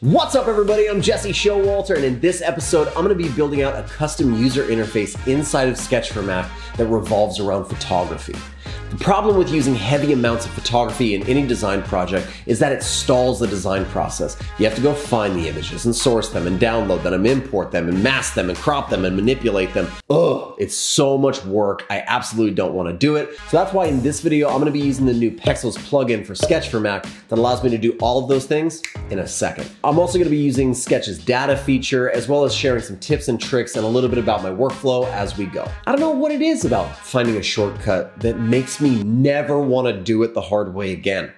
What's up everybody, I'm Jesse Showalter, and in this episode, I'm gonna be building out a custom user interface inside of Sketch for Mac that revolves around photography. The problem with using heavy amounts of photography in any design project is that it stalls the design process. You have to go find the images and source them and download them and import them and mask them and crop them and manipulate them. Ugh, it's so much work. I absolutely don't want to do it. So that's why in this video, I'm going to be using the new Pexels plugin for Sketch for Mac that allows me to do all of those things in a second. I'm also going to be using Sketch's data feature, as well as sharing some tips and tricks and a little bit about my workflow as we go. I don't know what it is about finding a shortcut that makes me never want to do it the hard way again.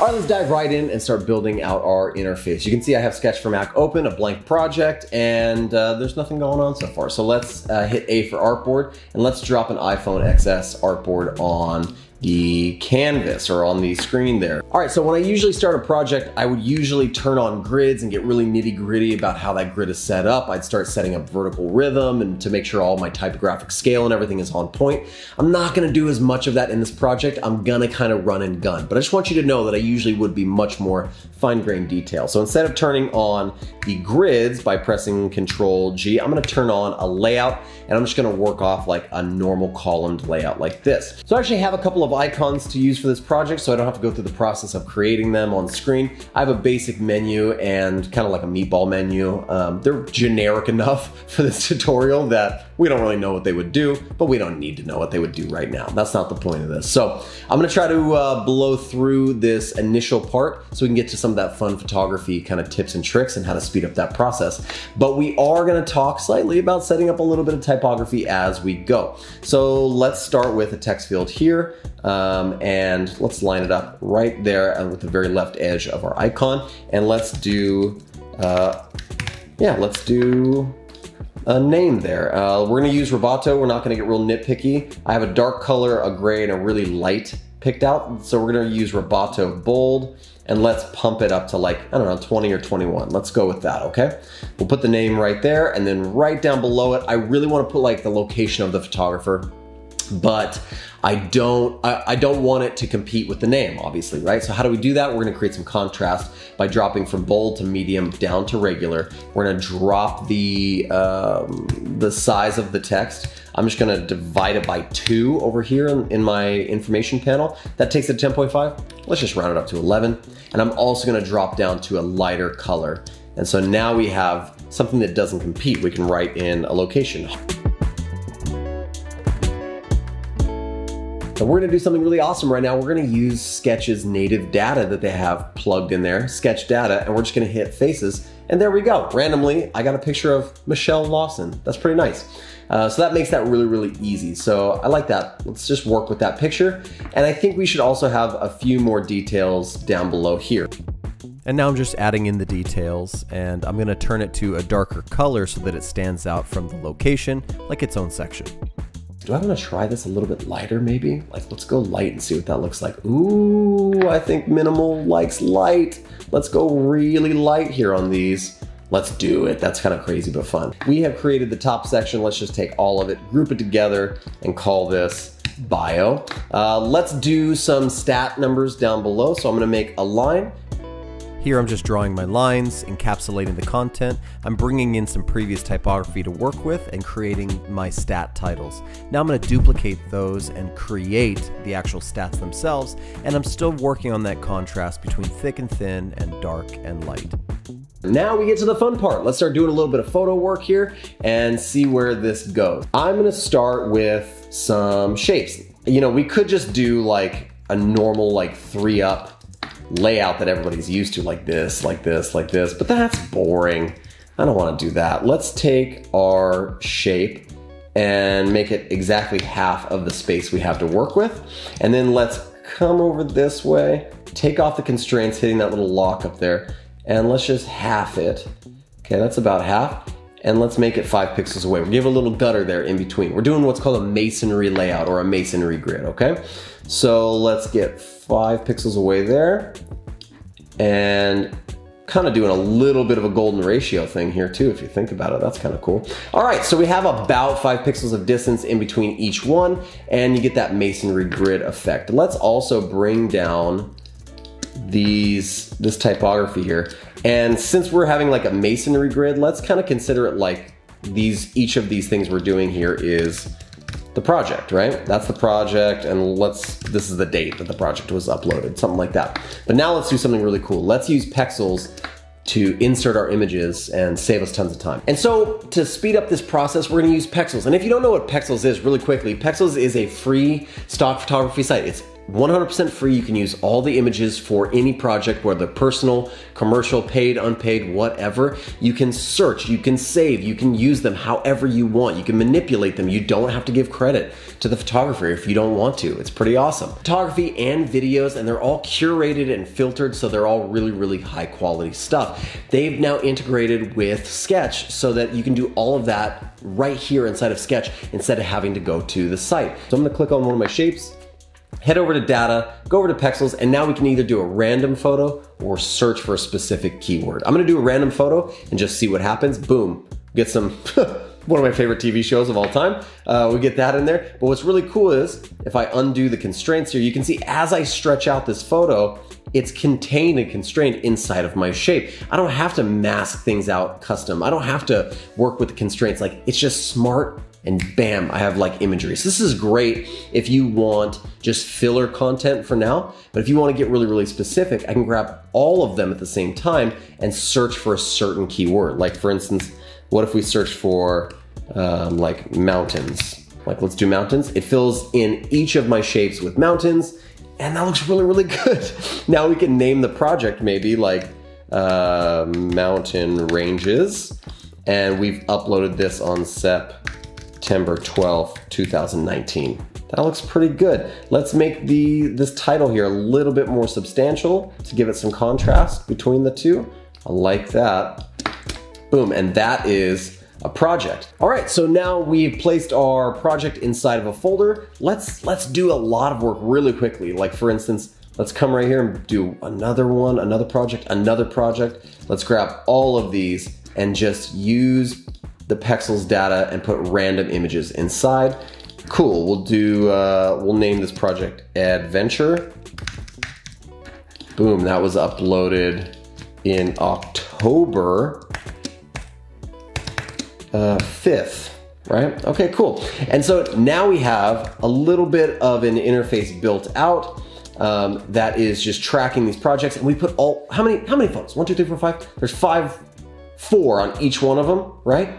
All right, let's dive right in and start building out our interface. You can see I have Sketch for Mac open, a blank project, and there's nothing going on so far. So let's hit A for artboard, and let's drop an iPhone XS artboard on the canvas or on the screen there. All right, so when I usually start a project, I would usually turn on grids and get really nitty gritty about how that grid is set up. I'd start setting up vertical rhythm and to make sure all my typographic scale and everything is on point. I'm not gonna do as much of that in this project. I'm gonna kind of run and gun, but I just want you to know that I usually would be much more fine-grained detail. So instead of turning on the grids by pressing Control-G, I'm gonna turn on a layout, and I'm just gonna work off like a normal columned layout like this. So I actually have a couple of icons to use for this project, so I don't have to go through the process of creating them on screen. I have a basic menu and kind of like a meatball menu. They're generic enough for this tutorial that we don't really know what they would do, but we don't need to know what they would do right now. That's not the point of this. So I'm gonna try to blow through this initial part so we can get to some of that fun photography kind of tips and tricks and how to speed up that process. But we are gonna talk slightly about setting up a little bit of typography as we go. So let's start with a text field here. And let's line it up right there with the very left edge of our icon. And let's do, let's do a name there. We're gonna use Roboto. We're not gonna get real nitpicky. I have a dark color, a gray, and a really light picked out. So we're gonna use Roboto bold, and let's pump it up to like, I don't know, 20 or 21. Let's go with that, okay? We'll put the name right there, and then right down below it, I really wanna put like the location of the photographer, but I don't want it to compete with the name, obviously, right? So how do we do that? We're gonna create some contrast by dropping from bold to medium down to regular. We're gonna drop the size of the text. I'm just gonna divide it by 2 over here in my information panel. That takes it to 10.5. Let's just round it up to 11. And I'm also gonna drop down to a lighter color. And so now we have something that doesn't compete. We can write in a location. So we're gonna do something really awesome right now. We're gonna use Sketch's native data that they have plugged in there, Sketch data, and we're just gonna hit faces, and there we go. Randomly, I got a picture of Michelle Lawson. That's pretty nice. So that makes that really, really easy. So I like that. Let's just work with that picture. And I think we should also have a few more details down below here. And now I'm just adding in the details, and I'm gonna turn it to a darker color so that it stands out from the location like its own section. Do I want to try this a little bit lighter maybe? Like, let's go light and see what that looks like. Ooh, I think minimal likes light. Let's go really light here on these. Let's do it. That's kind of crazy, but fun. We have created the top section. Let's just take all of it, group it together, and call this bio. Let's do some stat numbers down below. So I'm going to make a line. Here I'm just drawing my lines, encapsulating the content. I'm bringing in some previous typography to work with and creating my stat titles. Now I'm gonna duplicate those and create the actual stats themselves, and I'm still working on that contrast between thick and thin and dark and light. Now we get to the fun part. Let's start doing a little bit of photo work here and see where this goes. I'm gonna start with some shapes. You know, we could just do like a normal like 3-up layout that everybody's used to, like this, like this, like this, but that's boring. I don't want to do that. Let's take our shape and make it exactly half of the space we have to work with. And then let's come over this way, take off the constraints, hitting that little lock up there, and let's just half it. Okay, that's about half. And let's make it 5 pixels away. We'll give a little gutter there in between. We're doing what's called a masonry layout or a masonry grid, okay? So let's get 5 pixels away there. And Kind of doing a little bit of a golden ratio thing here too, if you think about it. That's kind of cool. All right, so we have about 5 pixels of distance in between each one, and you get that masonry grid effect. Let's also bring down this typography here. And since we're having like a masonry grid, let's kind of consider it like each of these things we're doing here is the project, right? That's the project, and this is the date that the project was uploaded, something like that. But now let's do something really cool. Let's use Pexels to insert our images and save us tons of time. And so to speed up this process, we're gonna use Pexels. And if you don't know what Pexels is, really quickly, Pexels is a free stock photography site. It's 100% free. You can use all the images for any project, whether personal, commercial, paid, unpaid, whatever. You can search, you can save, you can use them however you want. You can manipulate them. You don't have to give credit to the photographer if you don't want to. It's pretty awesome. Photography and videos, and they're all curated and filtered, so they're all really, really high quality stuff. They've now integrated with Sketch so that you can do all of that right here inside of Sketch instead of having to go to the site. So I'm gonna click on one of my shapes, head over to data, go over to Pexels, and now we can either do a random photo or search for a specific keyword. I'm gonna do a random photo and just see what happens. Boom, get some, one of my favorite TV shows of all time. We get that in there. But what's really cool is if I undo the constraints here, you can see as I stretch out this photo, it's contained and constrained inside of my shape. I don't have to mask things out custom. I don't have to work with the constraints. Like, it's just smart. And bam, I have like imagery. So this is great if you want just filler content for now, but if you want to get really, really specific, I can grab all of them at the same time and search for a certain keyword. Like for instance, what if we search for like mountains? Like let's do mountains. It fills in each of my shapes with mountains, and that looks really, really good. Now we can name the project maybe like mountain ranges, and we've uploaded this on September 12th, 2019. That looks pretty good. Let's make this title here a little bit more substantial to give it some contrast between the two. I like that. Boom, and that is a project. All right, so now we've placed our project inside of a folder. Let's do a lot of work really quickly. Like for instance, let's come right here and do another one, another project, another project. Let's grab all of these and just use the Pexels data and put random images inside. Cool, we'll do, we'll name this project Adventure. Boom, that was uploaded in October 5th, right? Okay, cool. And so now we have a little bit of an interface built out that is just tracking these projects, and we put all, how many photos? 1, 2, 3, 4, 5, there's 4 on each one of them, right?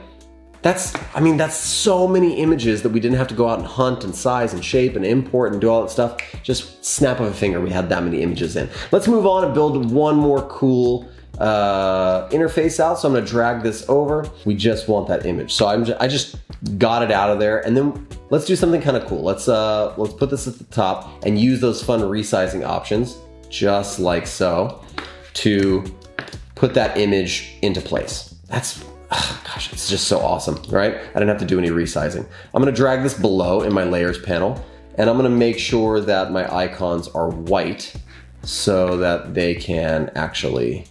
I mean, that's so many images that we didn't have to go out and hunt and size and shape and import and do all that stuff. Just snap of a finger, we had that many images in. Let's move on and build one more cool interface out. So I'm gonna drag this over. We just want that image. So I just got it out of there. And then let's do something kind of cool. Let's put this at the top and use those fun resizing options, just like so, to put that image into place. That's, gosh, it's just so awesome, right? I didn't have to do any resizing. I'm gonna drag this below in my layers panel, and I'm gonna make sure that my icons are white so that they can actually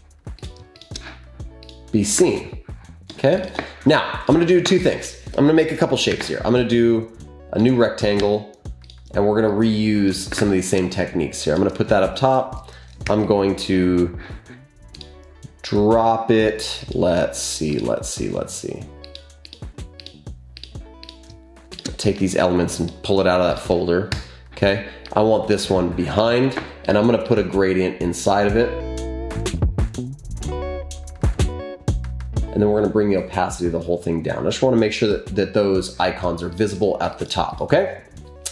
be seen, okay? Now, I'm gonna do 2 things. I'm gonna make a couple shapes here. I'm gonna do a new rectangle, and we're gonna reuse some of these same techniques here. I'm gonna put that up top. I'm going to drop it. Let's see. Take these elements and pull it out of that folder, okay? I want this one behind, and I'm gonna put a gradient inside of it. And then we're gonna bring the opacity of the whole thing down. I just wanna make sure that those icons are visible at the top, okay?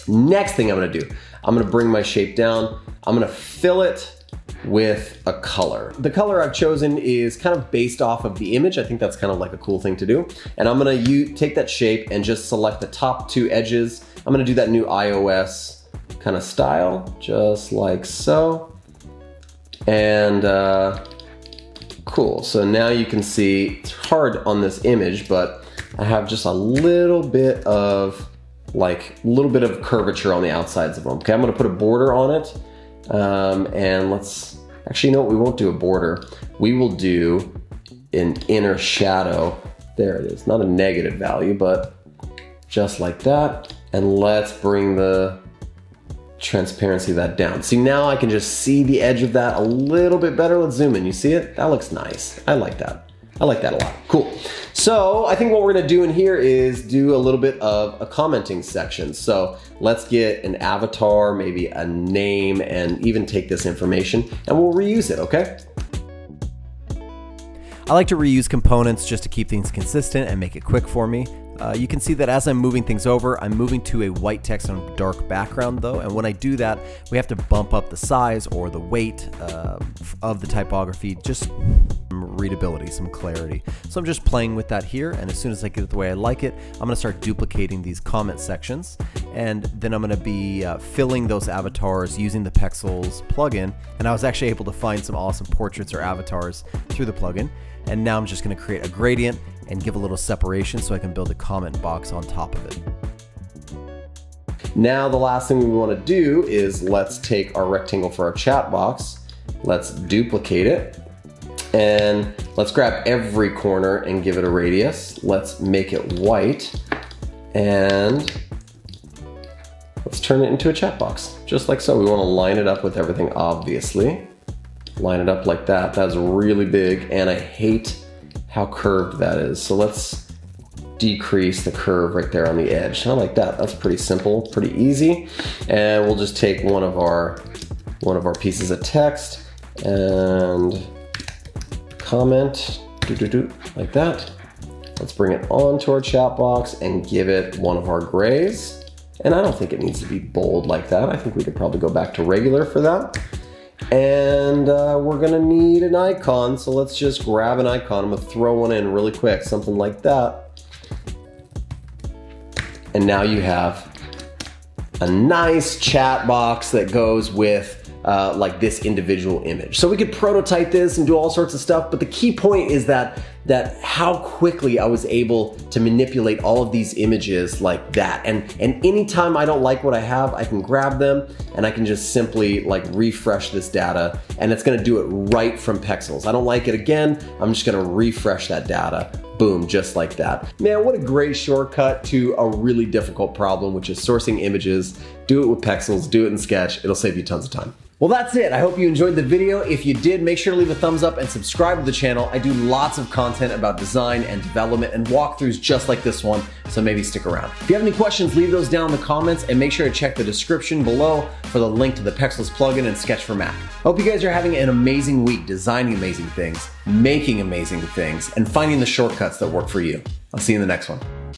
Next thing I'm gonna do, I'm gonna bring my shape down, I'm gonna fill it with a color. The color I've chosen is kind of based off of the image. I think that's kind of like a cool thing to do. And I'm gonna take that shape and just select the top 2 edges. I'm gonna do that new iOS kind of style, just like so. And cool, so now you can see, it's hard on this image, but I have just a little bit of, curvature on the outsides of them. Okay, I'm gonna put a border on it. And let's Actually, you know what? We won't do a border. We will do an inner shadow. There it is, not a negative value, but just like that. And let's bring the transparency of that down. See, now I can just see the edge of that a little bit better. Let's zoom in, you see it? That looks nice, I like that. I like that a lot, cool. So I think what we're gonna do in here is do a little bit of a commenting section. So let's get an avatar, maybe a name, and even take this information and we'll reuse it, okay? I like to reuse components just to keep things consistent and make it quick for me. You can see that as I'm moving things over, I'm moving to a white text on a dark background though, and when I do that, we have to bump up the size or the weight of the typography, just some readability, some clarity. So I'm just playing with that here, and as soon as I get it the way I like it, I'm gonna start duplicating these comment sections, and then I'm gonna be filling those avatars using the Pexels plugin, and I was actually able to find some awesome portraits or avatars through the plugin. And now I'm just gonna create a gradient and give a little separation so I can build a comment box on top of it. Now the last thing we wanna do is let's take our rectangle for our chat box, let's duplicate it, and let's grab every corner and give it a radius. Let's make it white, and let's turn it into a chat box, just like so. We wanna line it up with everything, obviously. Line it up like that. That's really big, and I hate how curved that is. So let's decrease the curve right there on the edge. I like that. That's pretty simple, pretty easy. And we'll just take one of our pieces of text and comment like that. Let's bring it onto our chat box and give it one of our grays. And I don't think it needs to be bold like that. I think we could probably go back to regular for that. And we're gonna need an icon, so let's just grab an icon. I'm gonna throw one in really quick, something like that. And now you have a nice chat box that goes with like this individual image. So we could prototype this and do all sorts of stuff, but the key point is that how quickly I was able to manipulate all of these images like that. And anytime I don't like what I have, I can grab them and I can just simply like refresh this data, and it's gonna do it right from Pexels. I don't like it again, I'm just gonna refresh that data. Boom, just like that. Man, what a great shortcut to a really difficult problem, which is sourcing images. Do it with Pexels, do it in Sketch, it'll save you tons of time. Well, that's it. I hope you enjoyed the video. If you did, make sure to leave a thumbs up and subscribe to the channel. I do lots of content about design and development and walkthroughs just like this one, so maybe stick around. If you have any questions, leave those down in the comments and make sure to check the description below for the link to the Pexels plugin and Sketch for Mac. Hope you guys are having an amazing week designing amazing things, making amazing things, and finding the shortcuts that work for you. I'll see you in the next one.